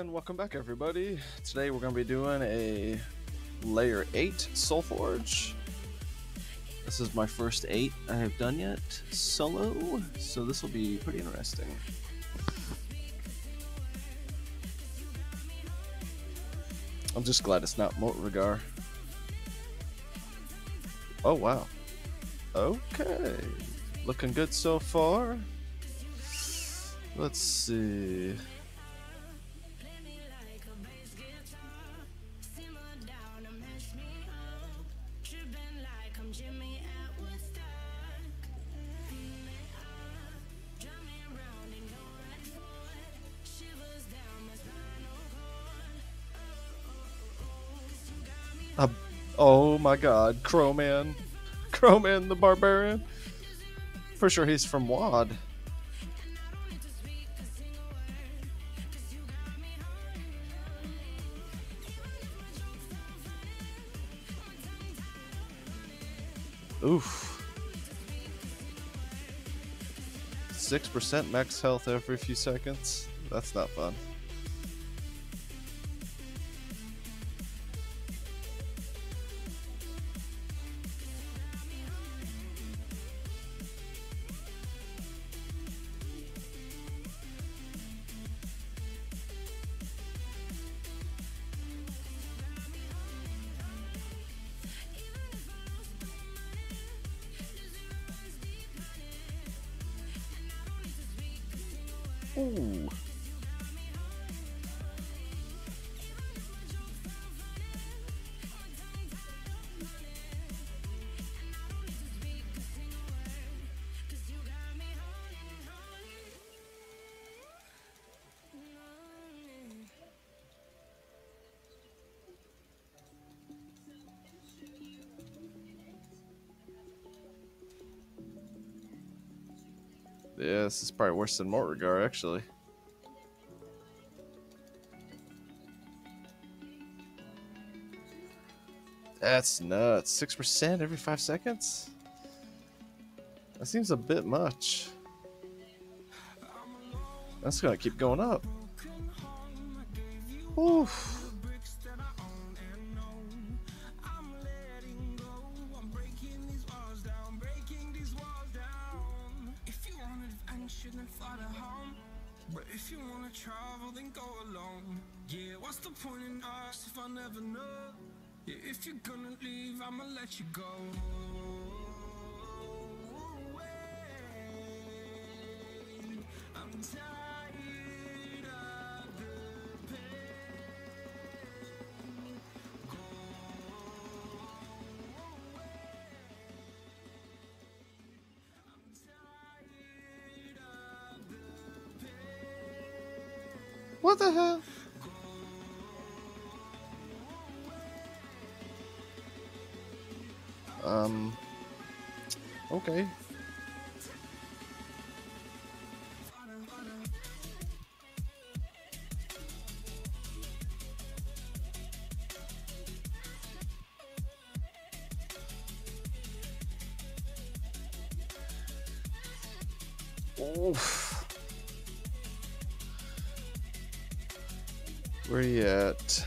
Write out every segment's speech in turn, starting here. And welcome back, everybody. Today we're going to be doing a layer 8 Soulforge. This is my first 8 I have done yet solo, so this will be pretty interesting. I'm just glad it's not Mortarigar. Oh wow. Okay. Looking good so far. Let's see. Oh my god, Crowman. Crowman the Barbarian. For sure he's from WOD. Oof. 6% max health every few seconds. That's not fun. Ooh. Yeah, this is probably worse than Mortarigar, actually. That's nuts. 6% every 5 seconds? That seems a bit much. That's gonna keep going up. Oof. But if you want to travel, then go alone. Yeah, what's the point in us if I never know? Yeah, if you're gonna leave, I'ma let you go. I'm tired of the pain. Go away. I'm tired of the pain. What the hell? Okay. Oof. Where are you at?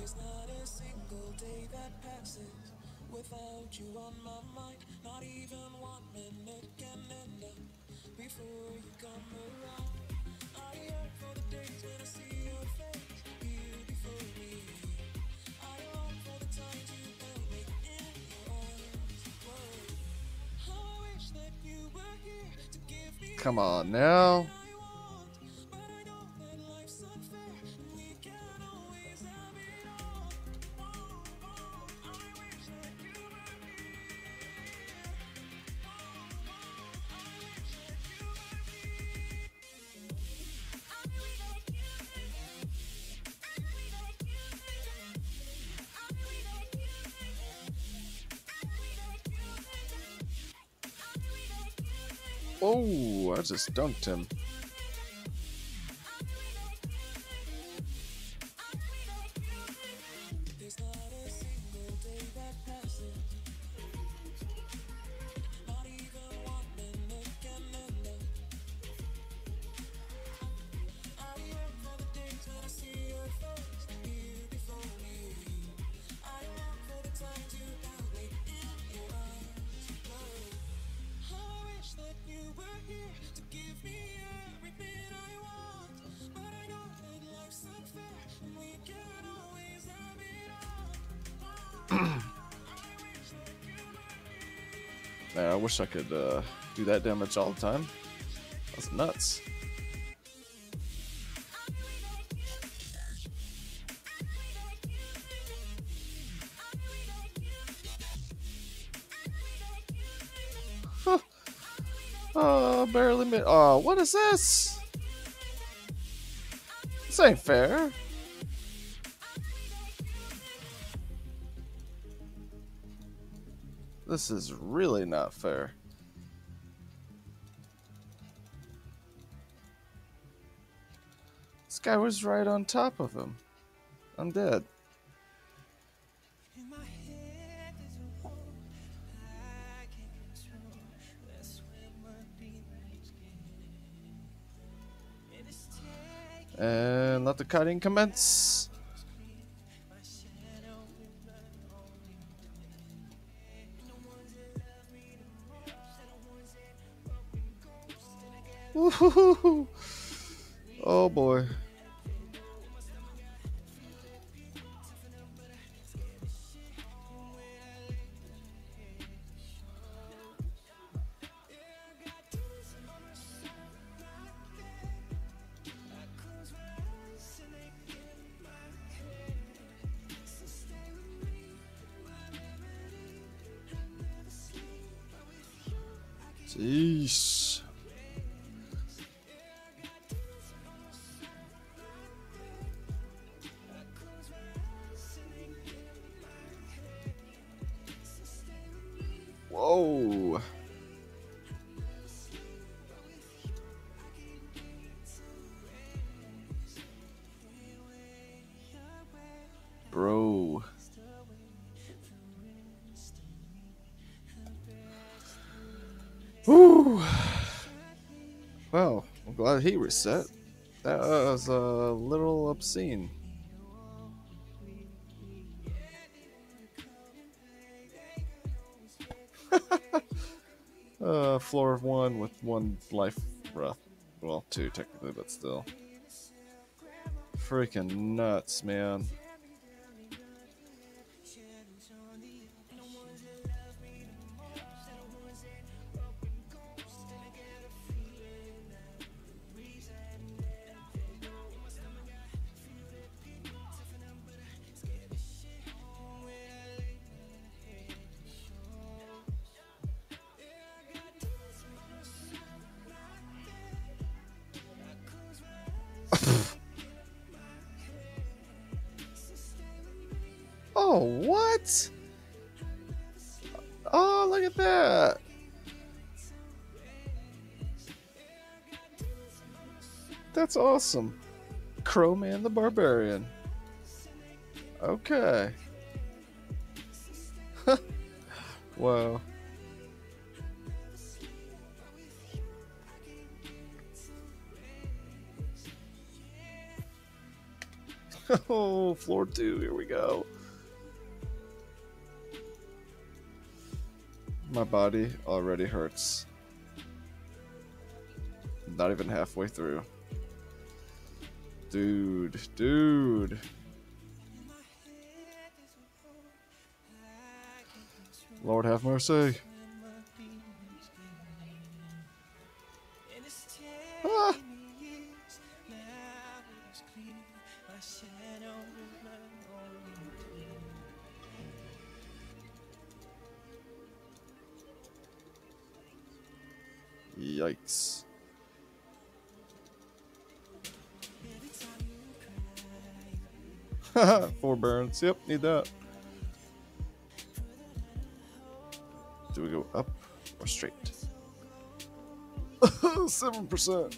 There's not a single day that passes without you on my mind. Not even 1 minute can end up before you come around. I yearn for the days when I see your face, you before me. I long for the time to know me in your words. I wish that you were here to give me. Come on now. Oh, I just dunked him. I wish I could do that damage all the time. That's nuts. Huh. Oh, barely made. Oh, what is this? This ain't fair. This is really not fair. This guy was right on top of him. I'm dead. And let the cutting commence. Woohoo! Oh boy. Jeez. Oh. Bro. Woo. Well, I'm glad he reset. That was a little obscene. Floor of one with one life rough. Well, two technically, but still. Freaking nuts, man. Oh, what? Oh, look at that. That's awesome. Crowman the Barbarian. Okay. Wow. Oh, floor two, here we go. My body already hurts. Not even halfway through. Dude. Lord have mercy. Ah. Yikes. Haha, 4 burns. Yep, need that. Do we go up or straight? 7%.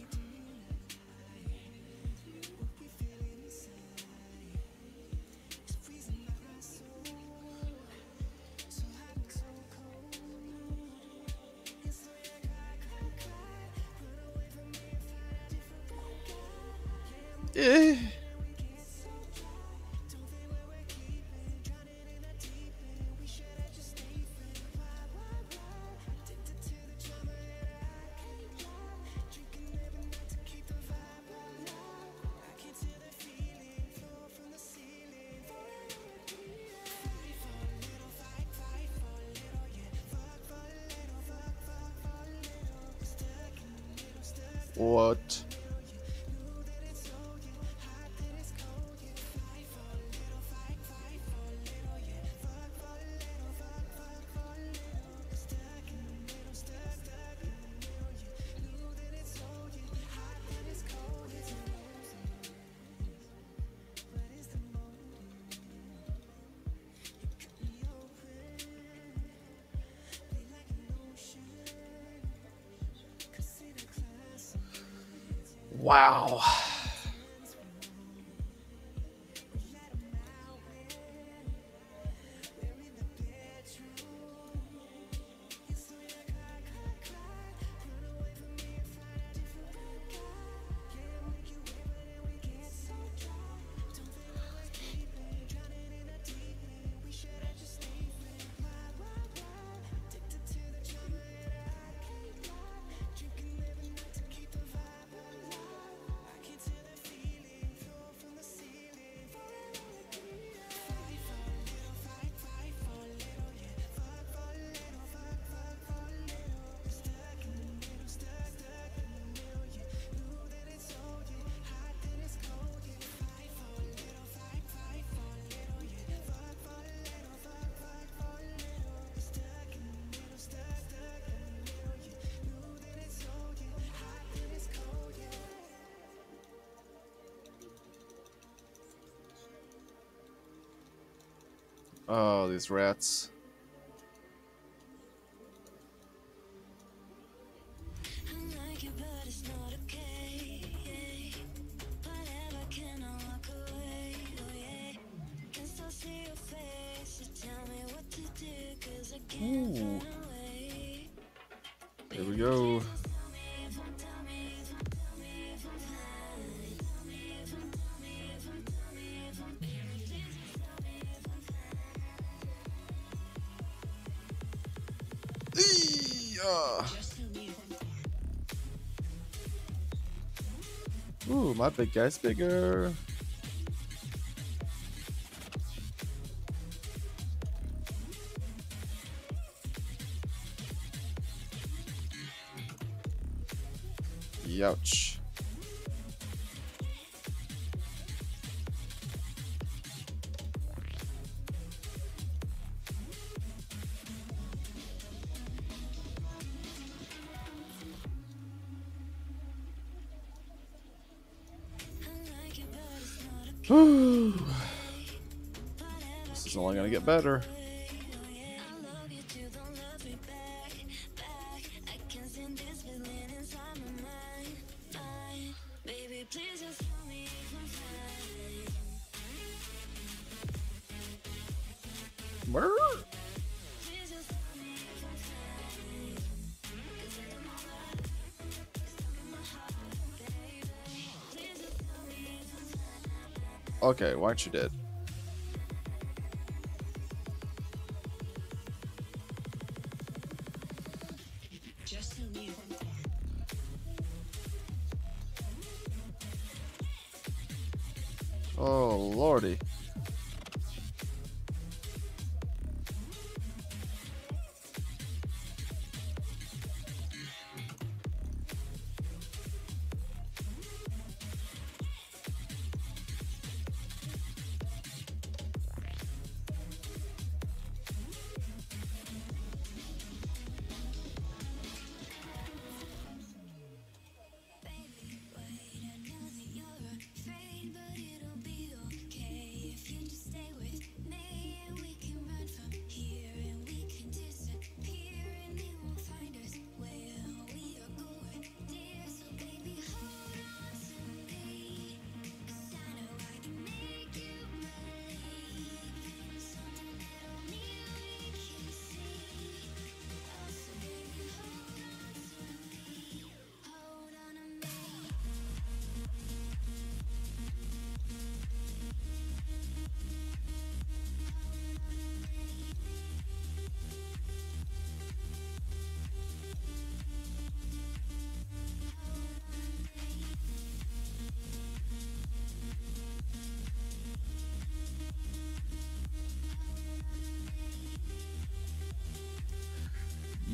What? Wow. Oh, these rats. Ooh. There we go. Ooh, my big guy's bigger. Ouch. This is only gonna get better. Okay, why aren't you dead? Oh, Lordy.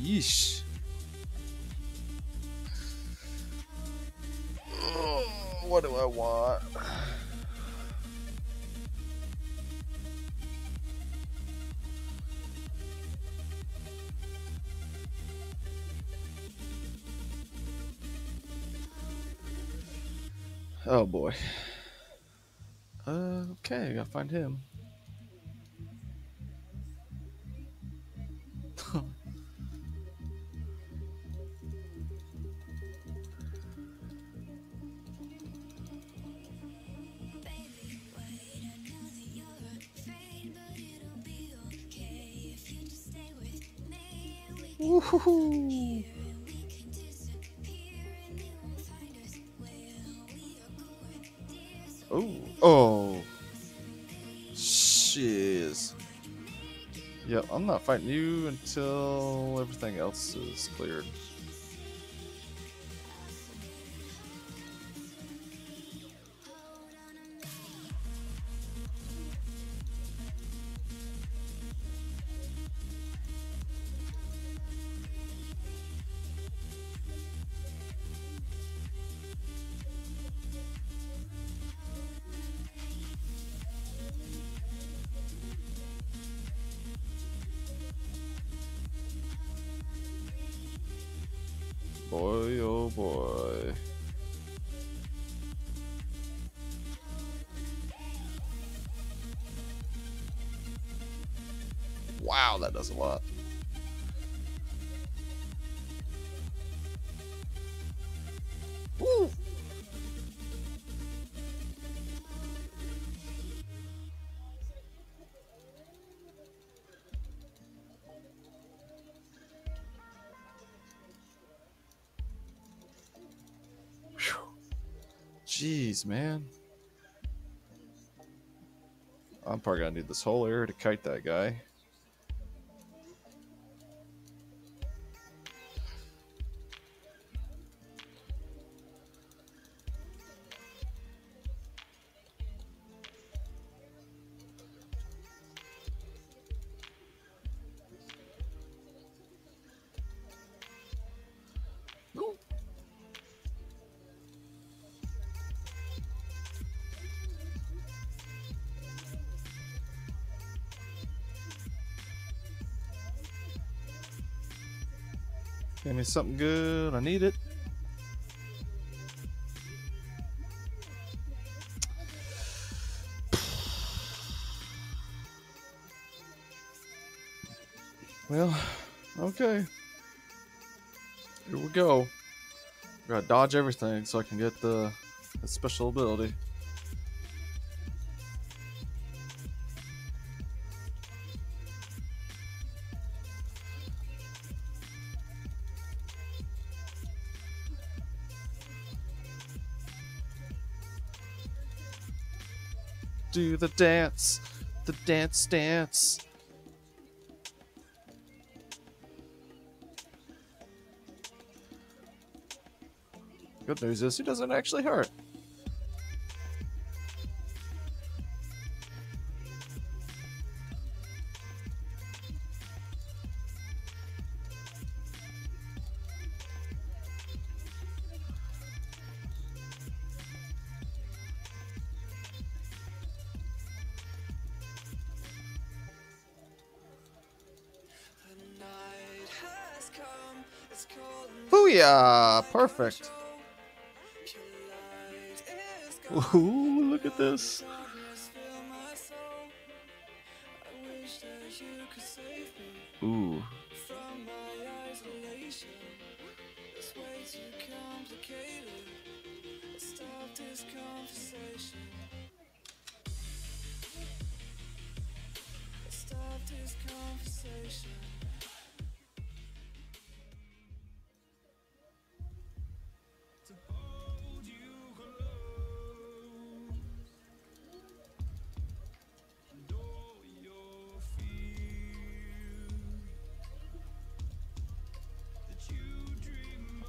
Yeesh. Oh, what do I want? Oh boy. Okay, I gotta find him. Woohoo! Oh, oh, shiz. Yep, I'm not fighting you until everything else is cleared. Boy, oh boy. Wow, that does a lot. Woo! Jeez, man. I'm probably gonna need this whole area to kite that guy. Give me something good, I need it. Well, okay. Here we go. I gotta dodge everything so I can get the special ability. Do the dance, dance. Good news is, he doesn't actually hurt. Booyah! Perfect. Ooh, look at this. Ooh.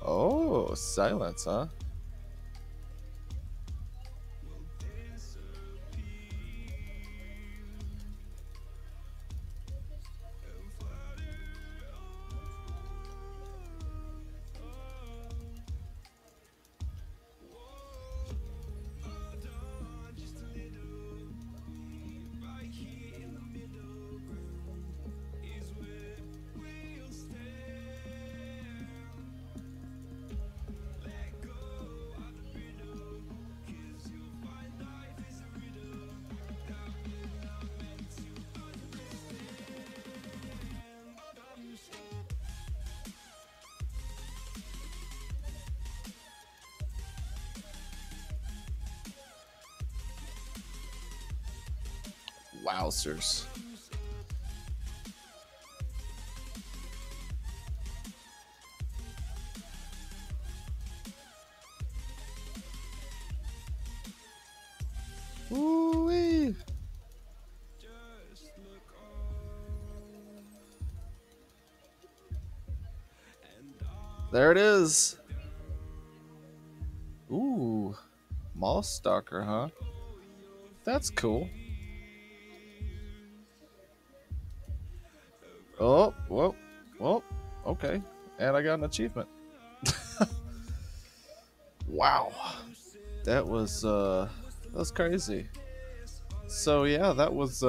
Oh, silence, huh? Wowzers. Ooh-wee. There it is. Ooh, Moss Stalker, huh? That's cool. Oh, whoa, whoa, okay. And I got an achievement. Wow, that was crazy. So yeah, that was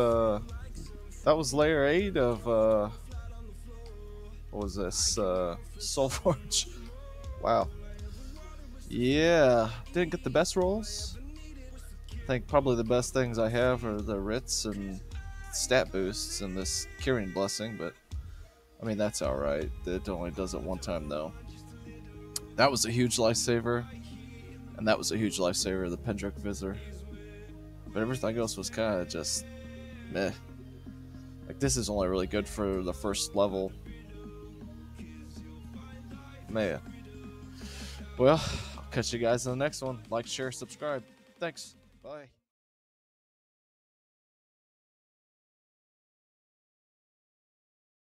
layer 8 of what was this? Soulforge. Wow. Yeah, didn't get the best rolls. I think probably the best things I have are the Ritz and stat boosts and this Kyrian blessing, but I mean that's all right. It only does it one time though. That was a huge lifesaver, and that was a huge lifesaver. The Pendric Vizzer, but everything else was kind of just meh. Like this is only really good for the first level, man. Well, catch you guys in the next one. Like, share, subscribe. Thanks. Bye.